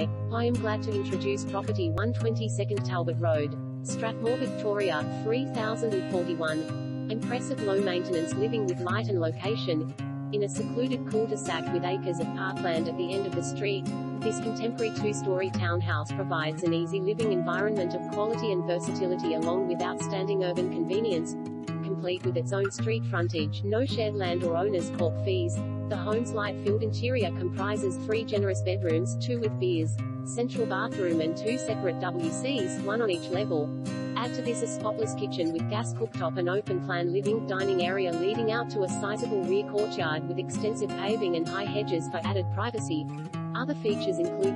Hi, I am glad to introduce property 122 Talbot Road, Strathmore, Victoria, 3041. Impressive low maintenance living with light and location. In a secluded cul-de-sac with acres of parkland at the end of the street, this contemporary two-story townhouse provides an easy living environment of quality and versatility along with outstanding urban convenience, complete with its own street frontage, no shared land or owner's corp fees. The home's light-filled interior comprises 3 generous bedrooms, 2 with beers, central bathroom and 2 separate WCs, 1 on each level. Add to this a spotless kitchen with gas cooktop and open-plan living dining area leading out to a sizable rear courtyard with extensive paving and high hedges for added privacy. Other features include